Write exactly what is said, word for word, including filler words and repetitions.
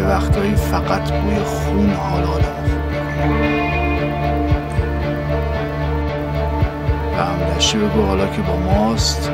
یه وقتایی فقط بوی خون حال آدم خوب میکنه. و همدشتی بگو حالا که با ماست